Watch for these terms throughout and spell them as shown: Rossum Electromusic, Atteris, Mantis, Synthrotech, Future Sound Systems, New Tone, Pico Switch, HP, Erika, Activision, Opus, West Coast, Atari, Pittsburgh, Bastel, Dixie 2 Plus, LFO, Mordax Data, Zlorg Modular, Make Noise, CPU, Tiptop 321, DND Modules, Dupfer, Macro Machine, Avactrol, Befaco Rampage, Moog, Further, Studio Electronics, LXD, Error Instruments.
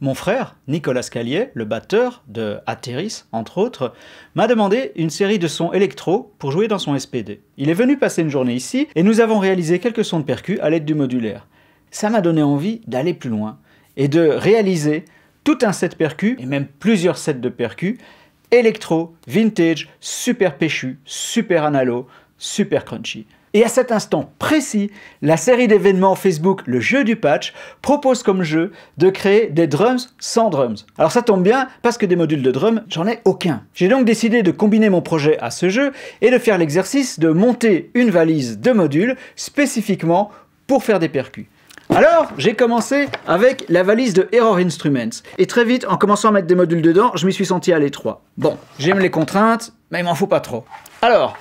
Mon frère, Nicolas Calier, le batteur de Atteris, entre autres, m'a demandé une série de sons électro pour jouer dans son SPD. Il est venu passer une journée ici et nous avons réalisé quelques sons de percus à l'aide du modulaire. Ça m'a donné envie d'aller plus loin et de réaliser tout un set percus, et même plusieurs sets de percus, électro, vintage, super péchu, super analo, super crunchy. Et à cet instant précis, la série d'événements Facebook, le jeu du patch, propose comme jeu de créer des drums sans drums. Alors ça tombe bien, parce que des modules de drums, j'en ai aucun. J'ai donc décidé de combiner mon projet à ce jeu et de faire l'exercice de monter une valise de modules spécifiquement pour faire des percus. Alors, j'ai commencé avec la valise de Error Instruments. Et très vite, en commençant à mettre des modules dedans, je m'y suis senti à l'étroit. Bon, j'aime les contraintes, mais il m'en faut pas trop. Alors,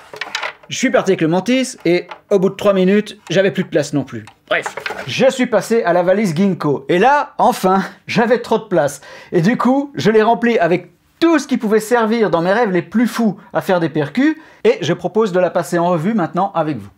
je suis parti avec le Mantis, et au bout de 3 minutes, j'avais plus de place non plus. Bref, je suis passé à la valise Ginkgo. Et là, enfin, j'avais trop de place. Et du coup, je l'ai remplie avec tout ce qui pouvait servir dans mes rêves les plus fous à faire des percus. Et je propose de la passer en revue maintenant avec vous.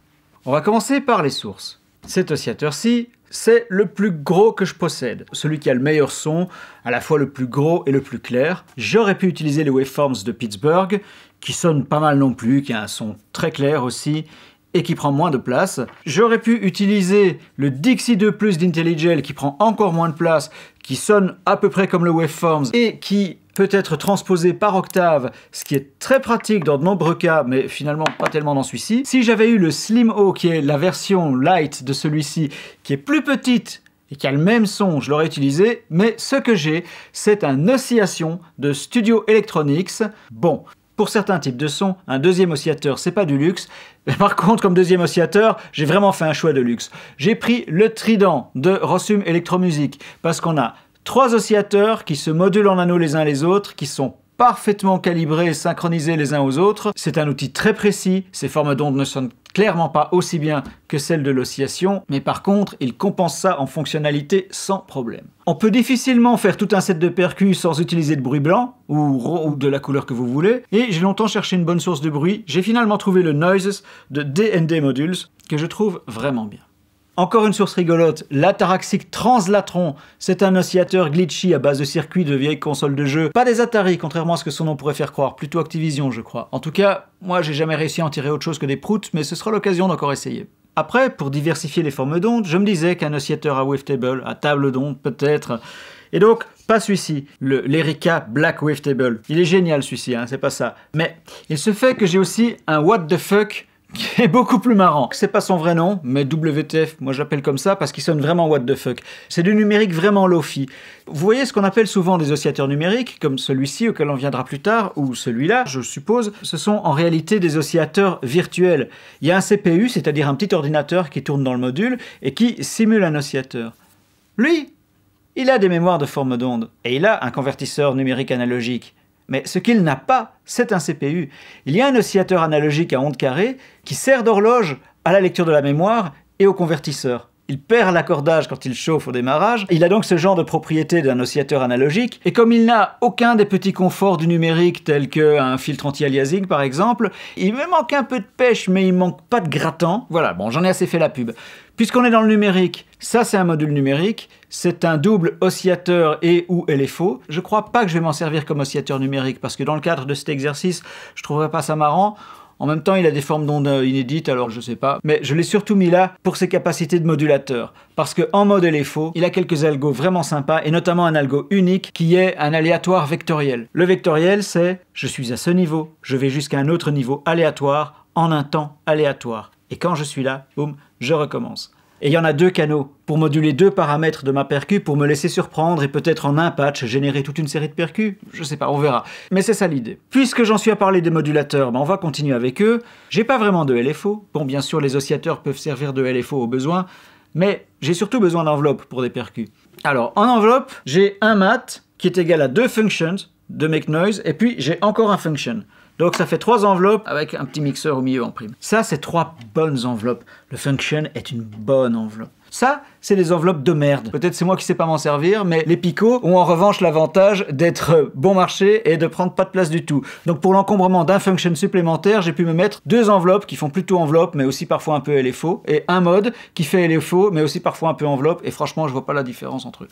On va commencer par les sources. Cet oscillateur-ci, c'est le plus gros que je possède, celui qui a le meilleur son, à la fois le plus gros et le plus clair. J'aurais pu utiliser les waveforms de Pittsburgh, qui sonnent pas mal non plus, qui a un son très clair aussi, et qui prend moins de place. J'aurais pu utiliser le Dixie 2 Plus d'Intelligel, qui prend encore moins de place, qui sonne à peu près comme le waveforms, et qui peut être transposé par octave, ce qui est très pratique dans de nombreux cas, mais finalement pas tellement dans celui-ci. Si j'avais eu le Slim O, qui est la version light de celui-ci, qui est plus petite et qui a le même son, je l'aurais utilisé, mais ce que j'ai, c'est un oscillation de Studio Electronics. Bon, pour certains types de sons, un deuxième oscillateur, c'est pas du luxe, mais par contre, comme deuxième oscillateur, j'ai vraiment fait un choix de luxe. J'ai pris le Trident de Rossum Electromusic, parce qu'on a 3 oscillateurs qui se modulent en anneaux les uns les autres, qui sont parfaitement calibrés et synchronisés les uns aux autres. C'est un outil très précis, ces formes d'ondes ne sonnent clairement pas aussi bien que celles de l'oscillation, mais par contre, il compense ça en fonctionnalité sans problème. On peut difficilement faire tout un set de percus sans utiliser de bruit blanc, ou de la couleur que vous voulez, et j'ai longtemps cherché une bonne source de bruit, j'ai finalement trouvé le Noises de DND Modules, que je trouve vraiment bien. Encore une source rigolote, l'Ataraxic Translatron, c'est un oscillateur glitchy à base de circuits de vieilles consoles de jeu. Pas des Atari, contrairement à ce que son nom pourrait faire croire, plutôt Activision je crois. En tout cas, moi j'ai jamais réussi à en tirer autre chose que des proutes, mais ce sera l'occasion d'encore essayer. Après, pour diversifier les formes d'ondes, je me disais qu'un oscillateur à wavetable, à table d'onde peut-être, et donc pas celui-ci, l'Erica Black Wavetable. Il est génial celui-ci, hein, c'est pas ça. Mais il se fait que j'ai aussi un What the Fuck, qui est beaucoup plus marrant. C'est pas son vrai nom, mais WTF, moi j'appelle comme ça parce qu'il sonne vraiment what the fuck. C'est du numérique vraiment lofi. Vous voyez ce qu'on appelle souvent des oscillateurs numériques, comme celui-ci auquel on viendra plus tard, ou celui-là, je suppose, ce sont en réalité des oscillateurs virtuels. Il y a un CPU, c'est-à-dire un petit ordinateur qui tourne dans le module et qui simule un oscillateur. Lui, il a des mémoires de forme d'onde et il a un convertisseur numérique analogique. Mais ce qu'il n'a pas, c'est un CPU. Il y a un oscillateur analogique à ondes carrées qui sert d'horloge à la lecture de la mémoire et au convertisseur. Il perd l'accordage quand il chauffe au démarrage, il a donc ce genre de propriété d'un oscillateur analogique, et comme il n'a aucun des petits conforts du numérique tels qu'un filtre anti-aliasing par exemple, il me manque un peu de pêche mais il manque pas de grattant. Voilà, bon j'en ai assez fait la pub. Puisqu'on est dans le numérique, ça c'est un module numérique, c'est un double oscillateur et ou LFO. Je crois pas que je vais m'en servir comme oscillateur numérique parce que dans le cadre de cet exercice, je trouverais pas ça marrant. En même temps, il a des formes d'ondes inédites, alors je sais pas. Mais je l'ai surtout mis là pour ses capacités de modulateur. Parce qu'en mode LFO, il a quelques algos vraiment sympas, et notamment un algo unique qui est un aléatoire vectoriel. Le vectoriel, c'est je suis à ce niveau, je vais jusqu'à un autre niveau aléatoire, en un temps aléatoire. Et quand je suis là, boum, je recommence. Et il y en a 2 canaux pour moduler 2 paramètres de ma percu pour me laisser surprendre et peut-être en un patch générer toute une série de percus. Je sais pas, on verra. Mais c'est ça l'idée. Puisque j'en suis à parler des modulateurs, ben on va continuer avec eux. J'ai pas vraiment de LFO. Bon, bien sûr, les oscillateurs peuvent servir de LFO au besoin, mais j'ai surtout besoin d'enveloppe pour des percus. Alors, en enveloppe, j'ai un mat qui est égal à 2 functions de Make Noise, et puis j'ai encore un function. Donc ça fait 3 enveloppes avec un petit mixeur au milieu en prime. Ça, c'est 3 bonnes enveloppes. Le function est une bonne enveloppe. Ça, c'est des enveloppes de merde. Peut-être c'est moi qui sais pas m'en servir, mais les picots ont en revanche l'avantage d'être bon marché et de prendre pas de place du tout. Donc pour l'encombrement d'un function supplémentaire, j'ai pu me mettre deux enveloppes qui font plutôt enveloppe, mais aussi parfois un peu LFO, et un mode qui fait LFO, mais aussi parfois un peu enveloppe, et franchement, je vois pas la différence entre eux.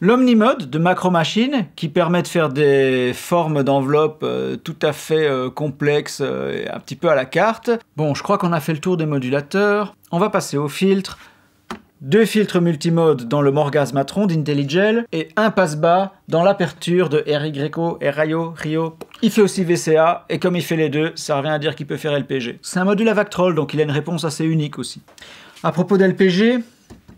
L'Omnimode de Macro Machine, qui permet de faire des formes d'enveloppes tout à fait complexes, un petit peu à la carte. Bon, je crois qu'on a fait le tour des modulateurs. On va passer aux filtres. Deux filtres multimodes dans le Morga's Matron d'Intelligel et un passe-bas dans l'aperture de RIO. Il fait aussi VCA et comme il fait les deux, ça revient à dire qu'il peut faire LPG. C'est un module Avactrol, donc il a une réponse assez unique aussi. À propos d'LPG,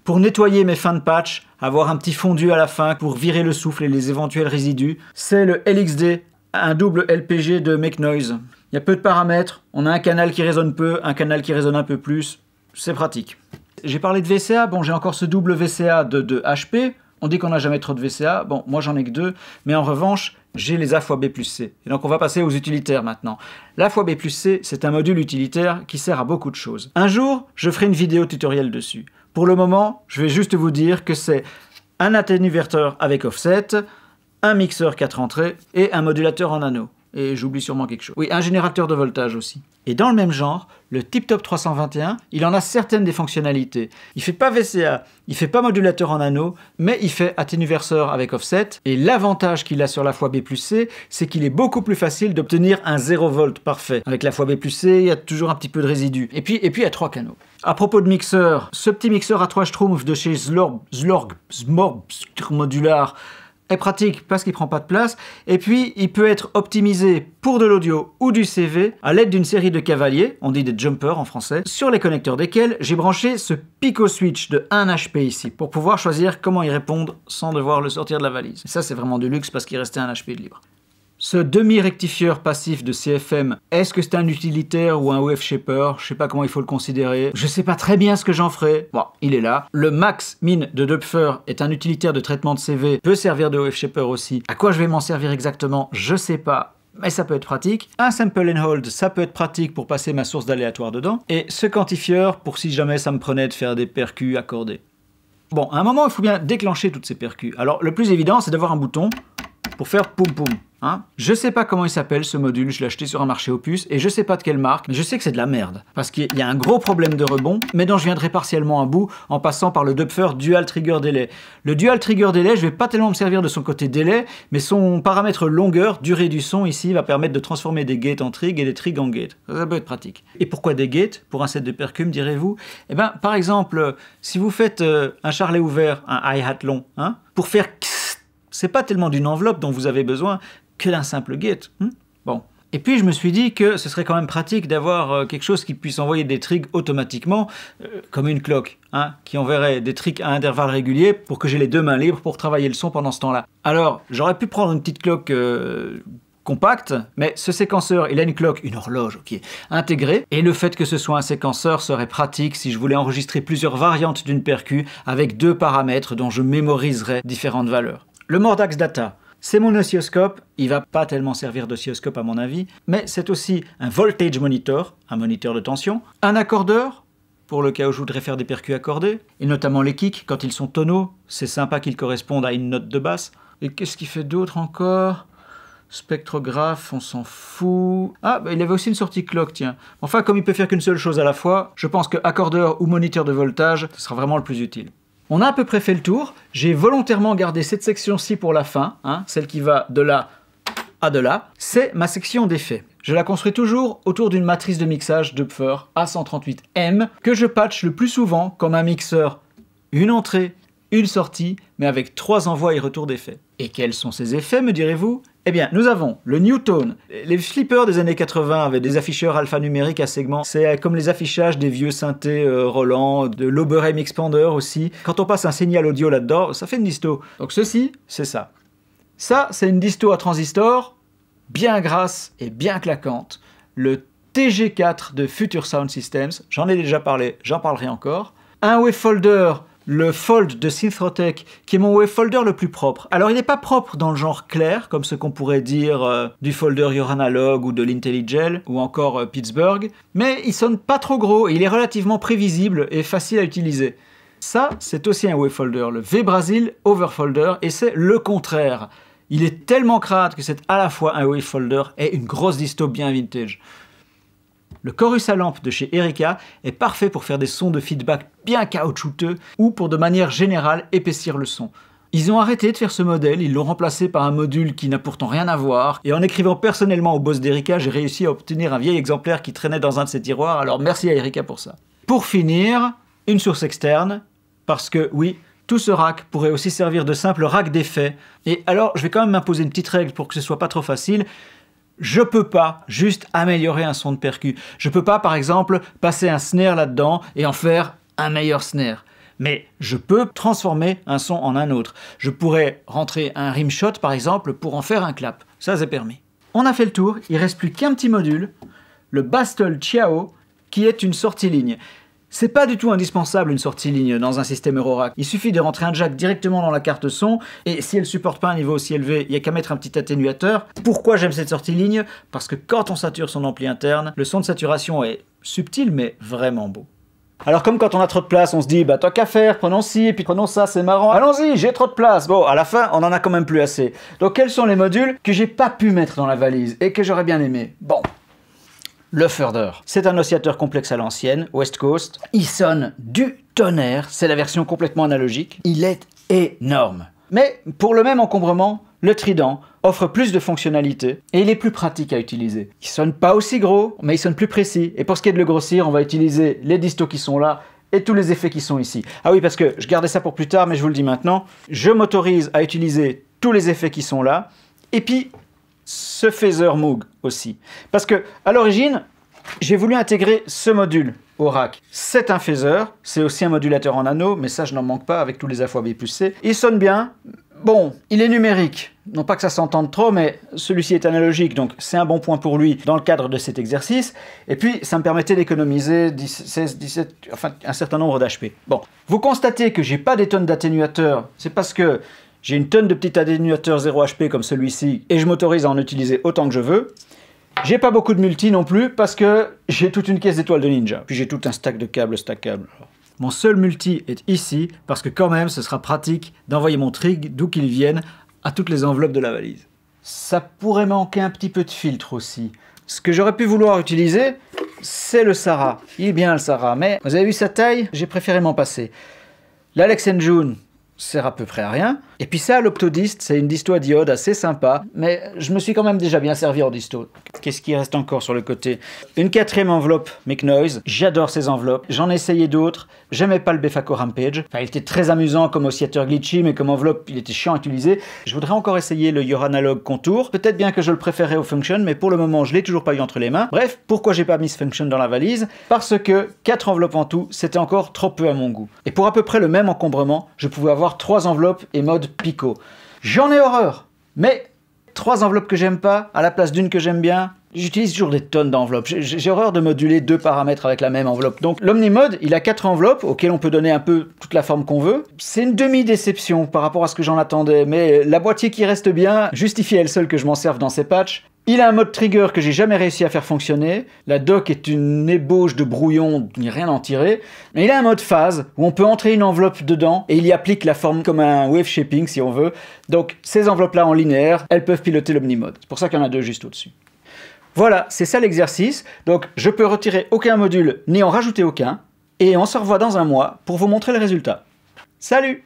pour nettoyer mes fins de patch, avoir un petit fondu à la fin pour virer le souffle et les éventuels résidus, c'est le LXD, un double LPG de Make Noise. Il y a peu de paramètres, on a un canal qui résonne peu, un canal qui résonne un peu plus, c'est pratique. J'ai parlé de VCA, bon j'ai encore ce double VCA de HP, on dit qu'on n'a jamais trop de VCA, bon moi j'en ai que deux, mais en revanche j'ai les A x B plus C. Et donc on va passer aux utilitaires maintenant. L'A x B plus C, c'est un module utilitaire qui sert à beaucoup de choses. Un jour, je ferai une vidéo tutoriel dessus. Pour le moment, je vais juste vous dire que c'est un atténuverteur avec offset, un mixeur 4 entrées et un modulateur en anneau. Et j'oublie sûrement quelque chose. Oui, un générateur de voltage aussi. Et dans le même genre, le Tiptop 321, il en a certaines des fonctionnalités. Il fait pas VCA, il fait pas modulateur en anneau, mais il fait atténuverseur avec offset. Et l'avantage qu'il a sur la fois B plus C, c'est qu'il est beaucoup plus facile d'obtenir un 0 V parfait. Avec la fois B plus C, il y a toujours un petit peu de résidu. Et puis il y a 3 canaux. À propos de mixeur, ce petit mixeur à 3 schtroumpfs de chez Zlorg Modular, est pratique parce qu'il prend pas de place, et puis il peut être optimisé pour de l'audio ou du CV à l'aide d'une série de cavaliers, on dit des jumpers en français, sur les connecteurs desquels j'ai branché ce Pico Switch de 1 HP ici, pour pouvoir choisir comment y répondre sans devoir le sortir de la valise. Et ça c'est vraiment du luxe parce qu'il restait 1 HP de libre. Ce demi-rectifieur passif de CFM, est-ce que c'est un utilitaire ou un wave shaper? Je sais pas comment il faut le considérer. Je sais pas très bien ce que j'en ferai. Bon, il est là. Le Max Min de Dupfer est un utilitaire de traitement de CV, peut servir de wave shaper aussi. À quoi je vais m'en servir exactement? Je sais pas. Mais ça peut être pratique. Un sample and hold, ça peut être pratique pour passer ma source d'aléatoire dedans. Et ce quantifieur, pour si jamais ça me prenait de faire des percus accordés. Bon, à un moment, il faut bien déclencher toutes ces percus. Alors, le plus évident, c'est d'avoir un bouton pour faire poum poum. Hein, je sais pas comment il s'appelle ce module, je l'ai acheté sur un marché Opus et je sais pas de quelle marque, mais je sais que c'est de la merde. Parce qu'il y a un gros problème de rebond, mais dont je viendrai partiellement à bout en passant par le Dupfer Dual Trigger Delay. Le Dual Trigger Delay, je vais pas tellement me servir de son côté délai, mais son paramètre longueur, durée du son ici, va permettre de transformer des gates en trig et des trigs en gates. Ça peut être pratique. Et pourquoi des gates pour un set de percus, direz-vous? Eh ben, par exemple, si vous faites un charlet ouvert, un hi-hat long, hein, pour faire c'est pas tellement d'une enveloppe dont vous avez besoin, que d'un simple gate. Bon. Et puis je me suis dit que ce serait quand même pratique d'avoir quelque chose qui puisse envoyer des trigs automatiquement, comme une cloque, hein, qui enverrait des trigs à intervalles réguliers pour que j'ai les deux mains libres pour travailler le son pendant ce temps-là. Alors, j'aurais pu prendre une petite cloque compacte, mais ce séquenceur, il a une cloque, une horloge, ok, intégrée, et le fait que ce soit un séquenceur serait pratique si je voulais enregistrer plusieurs variantes d'une percu avec deux paramètres dont je mémoriserais différentes valeurs. Le Mordax Data. C'est mon oscilloscope, il va pas tellement servir d'oscilloscope à mon avis, mais c'est aussi un voltage monitor, un moniteur de tension, un accordeur, pour le cas où je voudrais faire des percus accordés, et notamment les kicks quand ils sont tonaux, c'est sympa qu'ils correspondent à une note de basse. Et qu'est-ce qu'il fait d'autre encore? Spectrographe, on s'en fout. Ah, bah, il avait aussi une sortie clock, tiens. Enfin, comme il peut faire qu'une seule chose à la fois, je pense que accordeur ou moniteur de voltage, ce sera vraiment le plus utile. On a à peu près fait le tour, j'ai volontairement gardé cette section-ci pour la fin, hein, celle qui va de là à de là, c'est ma section d'effets. Je la construis toujours autour d'une matrice de mixage Dupfer A138M que je patche le plus souvent comme un mixeur, une entrée, une sortie, mais avec 3 envois et retours d'effets. Et quels sont ces effets, me direz-vous? Eh bien, nous avons le New Tone. Les flippers des années 80 avaient des afficheurs alphanumériques à segments. C'est comme les affichages des vieux synthés Roland, de l'Oberheim Expander aussi. Quand on passe un signal audio là-dedans, ça fait une disto. Donc ceci, c'est ça. Ça, c'est une disto à transistor, bien grasse et bien claquante. Le TG4 de Future Sound Systems, j'en ai déjà parlé, j'en parlerai encore. Un wavefolder, le Fold de Synthrotech, qui est mon wavefolder le plus propre. Alors il n'est pas propre dans le genre clair, comme ce qu'on pourrait dire du folder Your Analog ou de l'Intelligel, ou encore Pittsburgh, mais il sonne pas trop gros, et il est relativement prévisible et facile à utiliser. Ça, c'est aussi un wavefolder, le V-Brasil Overfolder, et c'est le contraire. Il est tellement crade que c'est à la fois un wavefolder et une grosse disto bien vintage. Le chorus à lampe de chez Erika est parfait pour faire des sons de feedback bien caoutchouteux ou pour de manière générale épaissir le son. Ils ont arrêté de faire ce modèle, ils l'ont remplacé par un module qui n'a pourtant rien à voir, et en écrivant personnellement au boss d'Erika, j'ai réussi à obtenir un vieil exemplaire qui traînait dans un de ses tiroirs, alors merci à Erika pour ça. Pour finir, une source externe, parce que oui, tout ce rack pourrait aussi servir de simple rack d'effets. Et alors, je vais quand même m'imposer une petite règle pour que ce soit pas trop facile. Je peux pas juste améliorer un son de percu. Je peux pas, par exemple, passer un snare là-dedans et en faire un meilleur snare. Mais je peux transformer un son en un autre. Je pourrais rentrer un rimshot, par exemple, pour en faire un clap. Ça, c'est permis. On a fait le tour, il reste plus qu'un petit module, le Bastel Chiao, qui est une sortie ligne. C'est pas du tout indispensable une sortie ligne dans un système Eurorack. Il suffit de rentrer un jack directement dans la carte son, et si elle supporte pas un niveau aussi élevé, il n'y a qu'à mettre un petit atténuateur. Pourquoi j'aime cette sortie ligne? Parce que quand on sature son ampli interne, le son de saturation est subtil mais vraiment beau. Alors comme quand on a trop de place, on se dit bah tant qu'à faire, prenons ci, puis prenons ça, c'est marrant, allons-y, j'ai trop de place. Bon, à la fin, on en a quand même plus assez. Donc quels sont les modules que j'ai pas pu mettre dans la valise et que j'aurais bien aimé? Bon. Le Further. C'est un oscillateur complexe à l'ancienne, West Coast. Il sonne du tonnerre, c'est la version complètement analogique. Il est énorme. Mais pour le même encombrement, le Trident offre plus de fonctionnalités et il est plus pratique à utiliser. Il sonne pas aussi gros, mais il sonne plus précis. Et pour ce qui est de le grossir, on va utiliser les distos qui sont là et tous les effets qui sont ici. Ah oui, parce que je gardais ça pour plus tard, mais je vous le dis maintenant. Je m'autorise à utiliser tous les effets qui sont là. Et puis, ce Phaser Moog aussi. Parce que, à l'origine, j'ai voulu intégrer ce module au rack. C'est un phaser, c'est aussi un modulateur en anneau, mais ça je n'en manque pas avec tous les A fois B+C. Il sonne bien, bon, il est numérique. Non pas que ça s'entende trop, mais celui-ci est analogique, donc c'est un bon point pour lui dans le cadre de cet exercice. Et puis, ça me permettait d'économiser 10, 16, 17, enfin un certain nombre d'HP. Bon, vous constatez que j'ai pas des tonnes d'atténuateurs, c'est parce que j'ai une tonne de petits atténuateurs 0 HP comme celui-ci et je m'autorise à en utiliser autant que je veux. J'ai pas beaucoup de multi non plus parce que j'ai toute une caisse d'étoiles de ninja. Puis j'ai tout un stack de câbles stackables. Mon seul multi est ici parce que quand même ce sera pratique d'envoyer mon trig d'où qu'il vienne à toutes les enveloppes de la valise. Ça pourrait manquer un petit peu de filtre aussi. Ce que j'aurais pu vouloir utiliser, c'est le Sarah. Il est bien le Sarah, mais vous avez vu sa taille? J'ai préféré m'en passer. L'Alex June sert à peu près à rien. Et puis ça, l'optodiste, c'est une disto à diode assez sympa, mais je me suis quand même déjà bien servi en disto. Qu'est-ce qui reste encore sur le côté? Une quatrième enveloppe Make Noise. J'adore ces enveloppes, j'en ai essayé d'autres, j'aimais pas le Befaco Rampage. Enfin, il était très amusant comme oscillateur glitchy, mais comme enveloppe, il était chiant à utiliser. Je voudrais encore essayer le Your Analog Contour. Peut-être bien que je le préférais au Function, mais pour le moment, je l'ai toujours pas eu entre les mains. Bref, pourquoi j'ai pas mis ce Function dans la valise? Parce que 4 enveloppes en tout, c'était encore trop peu à mon goût. Et pour à peu près le même encombrement, je pouvais avoir 3 enveloppes et mode Pico. J'en ai horreur, mais 3 enveloppes que j'aime pas à la place d'une que j'aime bien, j'utilise toujours des tonnes d'enveloppes. J'ai horreur de moduler 2 paramètres avec la même enveloppe. Donc l'Omnimode, il a 4 enveloppes auxquelles on peut donner un peu toute la forme qu'on veut. C'est une demi-déception par rapport à ce que j'en attendais, mais la boîtier qui reste bien justifie elle seule que je m'en serve dans ces patchs. Il a un mode trigger que j'ai jamais réussi à faire fonctionner. La doc est une ébauche de brouillon, il n'y a rien à en tirer. Mais il a un mode phase où on peut entrer une enveloppe dedans et il y applique la forme comme un wave shaping si on veut. Donc ces enveloppes-là en linéaire, elles peuvent piloter l'omnimode. C'est pour ça qu'il y en a 2 juste au-dessus. Voilà, c'est ça l'exercice. Donc je peux retirer aucun module ni en rajouter aucun. Et on se revoit dans un mois pour vous montrer le résultat. Salut!